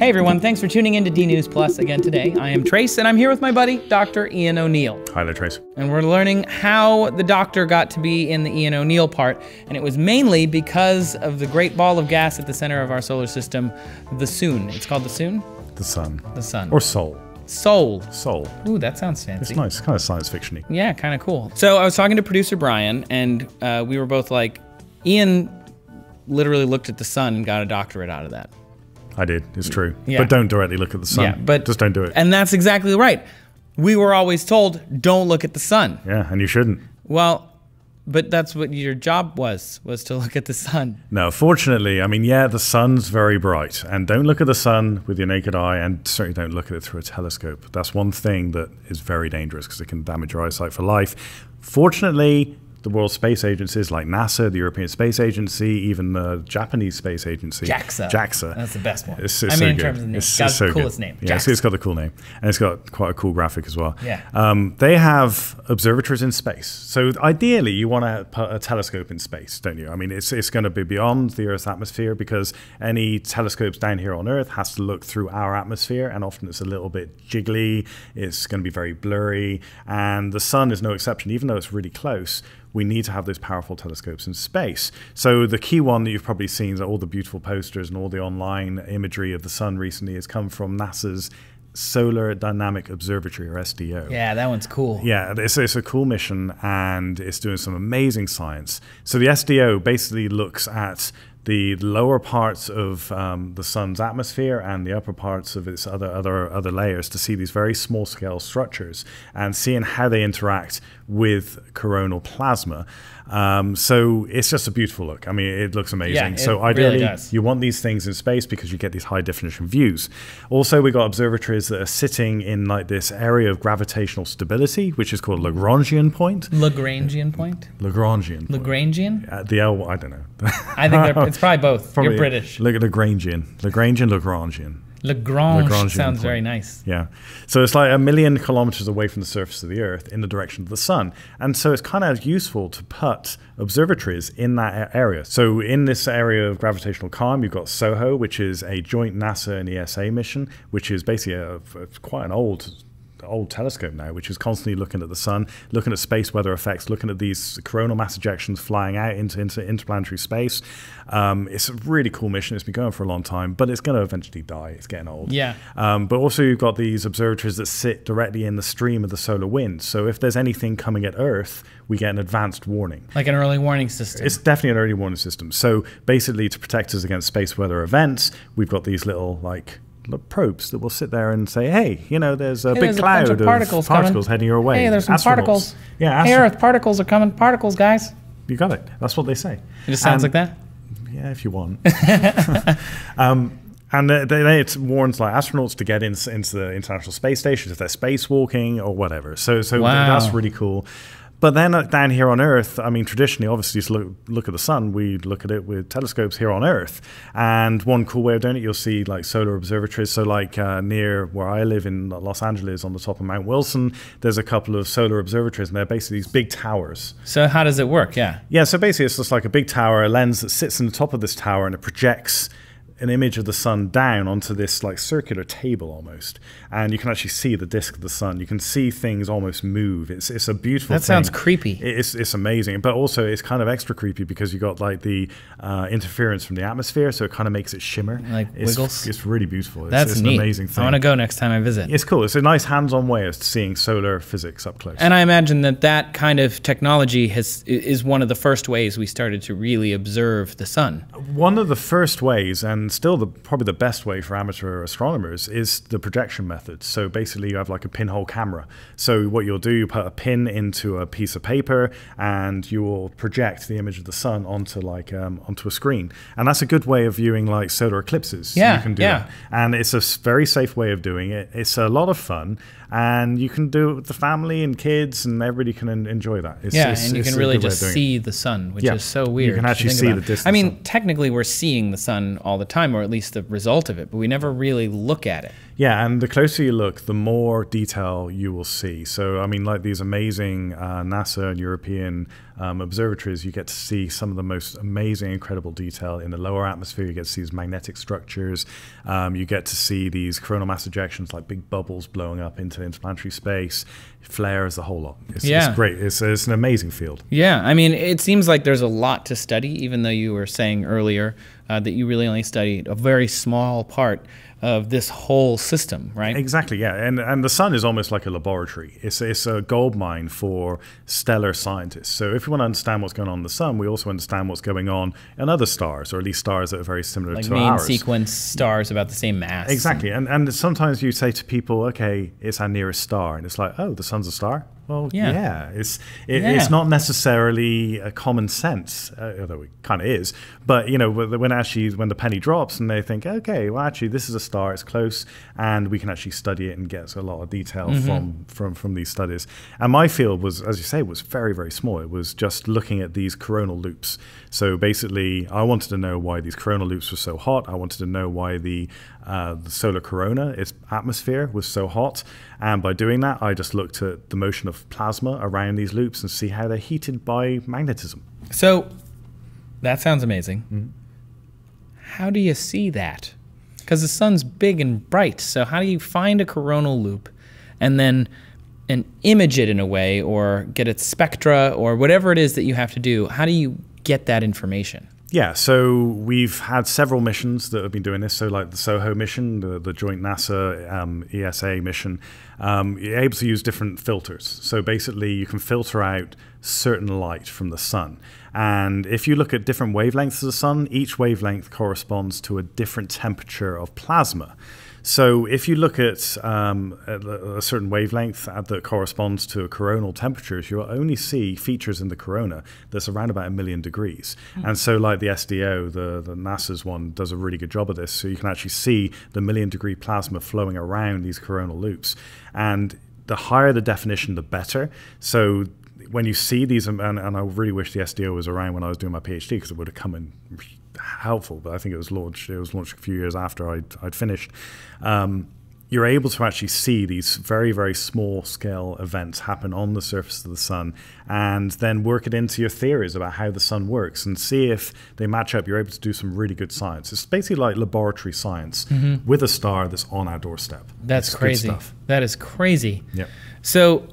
Hey everyone, thanks for tuning in to DNews Plus again today. I am Trace, and I'm here with my buddy, Dr. Ian O'Neill. Hi there, Trace. And we're learning how the doctor got to be in the Ian O'Neill part, and it was mainly because of the great ball of gas at the center of our solar system, the Sun. It's called the Sun? The Sun. The Sun. Or Sol. Sol. Sol. Ooh, that sounds fancy. It's nice, kind of science fiction-y. Yeah, kind of cool. So I was talking to producer Brian, and we were both like, Ian literally looked at the sun and got a doctorate out of that. I did, it's true. Yeah. But don't directly look at the sun. Yeah, but just don't do it. And that's exactly right. We were always told, don't look at the sun. Yeah, and you shouldn't. Well, but that's what your job was to look at the sun. No, fortunately, I mean, yeah, the sun's very bright. And don't look at the sun with your naked eye, and certainly don't look at it through a telescope. That's one thing that is very dangerous because it can damage your eyesight for life. Fortunately, the world space agencies like NASA, the European Space Agency, even the Japanese Space Agency. JAXA. JAXA. That's the best one. It's so good. In terms of the name, it's got the coolest name. Yeah, so it's got the cool name. And it's got quite a cool graphic as well. Yeah. They have observatories in space. So ideally, you want to put a telescope in space, don't you? I mean, it's going to be beyond the Earth's atmosphere because any telescopes down here on Earth has to look through our atmosphere, and often it's a little bit jiggly. It's going to be very blurry. And the sun is no exception, even though it's really close. We need to have those powerful telescopes in space. So the key one that you've probably seen, that all the beautiful posters and all the online imagery of the sun recently has come from NASA's Solar Dynamic Observatory, or SDO. Yeah, that one's cool. Yeah, it's a cool mission, and it's doing some amazing science. So the SDO basically looks at the lower parts of the sun's atmosphere and the upper parts of its other layers to see these very small scale structures and seeing how they interact with coronal plasma. So it's just a beautiful look. I mean, it looks amazing. Yeah, so ideally, really you want these things in space because you get these high definition views. Also, we got observatories that are sitting in like this area of gravitational stability, which is called Lagrangian point. Lagrangian point? Lagrangian. Lagrangian? The L, I don't know. I think they're, it's probably both. Probably. You're British. Lagrangian. Lagrangian, Lagrangian. Lagrange sounds very nice. Yeah. So it's like a million kilometers away from the surface of the Earth in the direction of the sun. And so it's kind of useful to put observatories in that area. So in this area of gravitational calm, you've got SOHO, which is a joint NASA and ESA mission, which is basically quite an old telescope now, which is constantly looking at the sun, looking at space weather effects, looking at these coronal mass ejections flying out into interplanetary space. It's a really cool mission. It's been going for a long time, but it's going to eventually die. It's getting old. Yeah. But also you've got these observatories that sit directly in the stream of the solar wind. So if there's anything coming at Earth, we get an advanced warning. Like an early warning system. It's definitely an early warning system. So basically to protect us against space weather events, we've got these little like probes that will sit there and say, hey, you know, there's a big cloud of particles heading your way. Hey, there's some particles. Yeah, hey, Earth, particles are coming. Particles, guys. You got it. That's what they say. It just sounds like that? Yeah, if you want. And it warns like astronauts to get into the International Space Station if they're spacewalking or whatever. So wow. That's really cool. But then down here on Earth, I mean, traditionally, obviously, to look at the sun, we look at it with telescopes here on Earth. And one cool way of doing it, you'll see like solar observatories. So like near where I live in Los Angeles on the top of Mount Wilson, there's a couple of solar observatories, and they're basically these big towers. So how does it work? Yeah. Yeah, so basically it's just like a big tower, a lens that sits on the top of this tower, and it projects an image of the sun down onto this like circular table almost, and you can actually see the disk of the sun. You can see things almost move. It's a beautiful thing. That sounds creepy. It's amazing, but also it's kind of extra creepy because you got like the interference from the atmosphere, so it kind of makes it shimmer. Like wiggles. It's really beautiful. That's neat. An amazing thing. I want to go next time I visit. It's cool. It's a nice hands-on way of seeing solar physics up close. And I imagine that that kind of technology is one of the first ways we started to really observe the sun. One of the first ways, and still probably the best way for amateur astronomers, is the projection method. So basically you have like a pinhole camera. So what you'll do, you put a pin into a piece of paper and you will project the image of the sun onto like onto a screen. And that's a good way of viewing like solar eclipses. Yeah, you can do that. And it's a very safe way of doing it. It's a lot of fun, and you can do it with the family and kids, and everybody can enjoy that. And you can really just see the sun, which is so weird. You can actually see the distance. I mean, technically we're seeing the sun all the time, or at least the result of it, but we never really look at it. Yeah, and the closer you look, the more detail you will see. So, I mean, like these amazing NASA and European observatories, you get to see some of the most amazing, incredible detail. In the lower atmosphere, you get to see these magnetic structures. You get to see these coronal mass ejections, like big bubbles blowing up into interplanetary space, flares, the whole lot. It's great. It's an amazing field. Yeah, I mean, it seems like there's a lot to study, even though you were saying earlier that you really only studied a very small part of this whole system, right? Exactly, yeah. And the sun is almost like a laboratory. It's a gold mine for stellar scientists. So if we want to understand what's going on in the sun, we also understand what's going on in other stars, or at least stars that are very similar to ours. Like main sequence stars about the same mass. Exactly. And sometimes you say to people, okay, it's our nearest star. And it's like, oh, the sun's a star? Well, yeah, it's not necessarily a common sense, although it kind of is. But you know, when the penny drops and they think, okay, well, actually, this is a star; it's close, and we can actually study it and get a lot of detail from these studies. And my field was, as you say, was very, very small. It was just looking at these coronal loops. So basically, I wanted to know why these coronal loops were so hot. I wanted to know why the solar corona, its atmosphere, was so hot. And by doing that, I just looked at the motion of plasma around these loops and see how they're heated by magnetism. So that sounds amazing. How do you see that? Because the sun's big and bright, so how do you find a coronal loop and then image it in a way, or get its spectra, or whatever it is that you have to do? How do you get that information? Yeah, so we've had several missions that have been doing this. So like the SOHO mission, the joint NASA ESA mission, you're able to use different filters. So basically you can filter out certain light from the sun. And if you look at different wavelengths of the sun, each wavelength corresponds to a different temperature of plasma. So if you look at a certain wavelength that corresponds to coronal temperatures, you'll only see features in the corona that's around about 1 million degrees. And so like the SDO, the NASA's one, does a really good job of this. So you can actually see the 1 million degree plasma flowing around these coronal loops. And the higher the definition, the better. So when you see these, and I really wish the SDO was around when I was doing my PhD, because it would have come in helpful, but I think it was launched a few years after I'd finished. You're able to actually see these very, very small scale events happen on the surface of the sun, and then work it into your theories about how the sun works and see if they match up. You're able to do some really good science. It's basically like laboratory science with a star that's on our doorstep. That's crazy. Good stuff. That is crazy. Yeah. So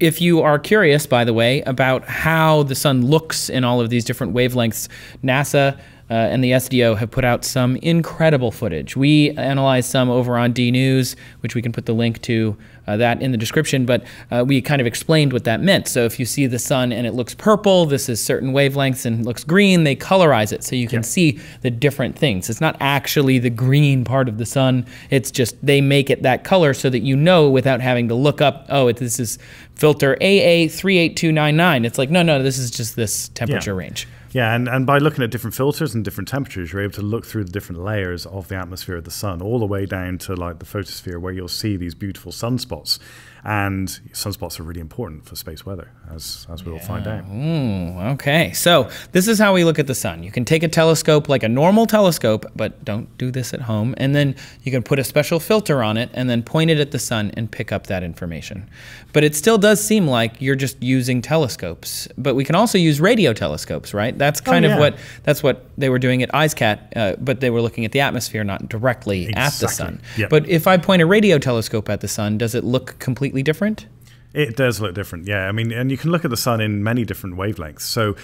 if you are curious, by the way, about how the sun looks in all of these different wavelengths, NASA and the SDO have put out some incredible footage. We analyzed some over on DNews, which we can put the link to that in the description, but we kind of explained what that meant. So if you see the sun and it looks purple, this is certain wavelengths, and it looks green, they colorize it so you can see the different things. It's not actually the green part of the sun, it's just they make it that color so that you know without having to look up, oh, this is filter AA38299. It's like, no, this is just this temperature range. Yeah, and by looking at different filters and different temperatures, you're able to look through the different layers of the atmosphere of the sun, all the way down to like the photosphere, where you'll see these beautiful sunspots. And sunspots are really important for space weather, as we will find out. Okay, so this is how we look at the sun. You can take a telescope, like a normal telescope, but don't do this at home, and then you can put a special filter on it and then point it at the sun and pick up that information. But it still does seem like you're just using telescopes, but we can also use radio telescopes, right? That's kind of what they were doing at ISCAT, but they were looking at the atmosphere, not directly at the sun. Yep. But if I point a radio telescope at the sun, does it look completely different? It does look different, yeah. I mean, and you can look at the sun in many different wavelengths. So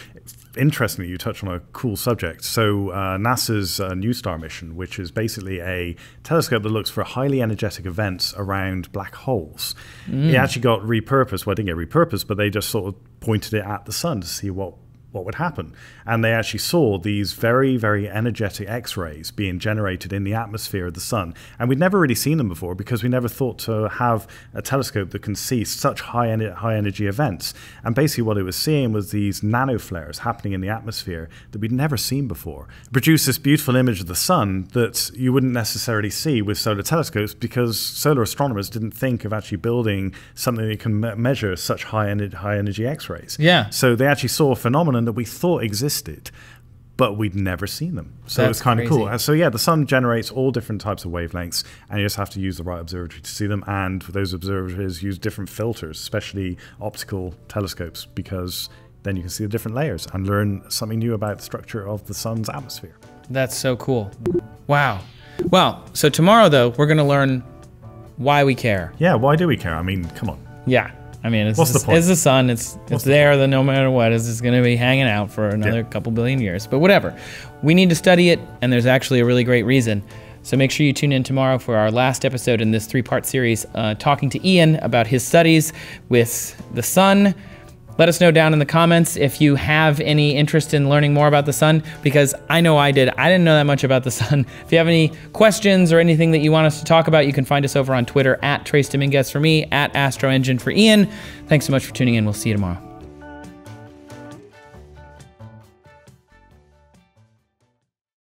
interestingly, you touched on a cool subject. So NASA's NuSTAR mission, which is basically a telescope that looks for highly energetic events around black holes. It actually got repurposed. Well, it didn't get repurposed, but they just sort of pointed it at the sun to see what would happen. And they actually saw these very, very energetic X-rays being generated in the atmosphere of the sun. And we'd never really seen them before, because we never thought to have a telescope that can see such high energy events. And basically what it was seeing was these nano flares happening in the atmosphere that we'd never seen before. It produced this beautiful image of the sun that you wouldn't necessarily see with solar telescopes, because solar astronomers didn't think of actually building something that can measure such high energy X-rays. Yeah. So they actually saw a phenomenon that we thought existed, but we'd never seen them. So it's kind of cool. So yeah, the sun generates all different types of wavelengths, and you just have to use the right observatory to see them. And those observatories use different filters, especially optical telescopes, because then you can see the different layers and learn something new about the structure of the sun's atmosphere. That's so cool. Wow. Well, so tomorrow, though, we're going to learn why we care. Yeah, why do we care? I mean, come on. Yeah. I mean, it's the sun, it's there the no matter what, it's just going to be hanging out for another couple billion years. But whatever, we need to study it, and there's actually a really great reason. So make sure you tune in tomorrow for our last episode in this three-part series, talking to Ian about his studies with the sun. Let us know down in the comments if you have any interest in learning more about the sun, because I know I did. I didn't know that much about the sun. If you have any questions or anything that you want us to talk about, you can find us over on Twitter, @TraceDominguez for me, @AstroEngine for Ian. Thanks so much for tuning in. We'll see you tomorrow.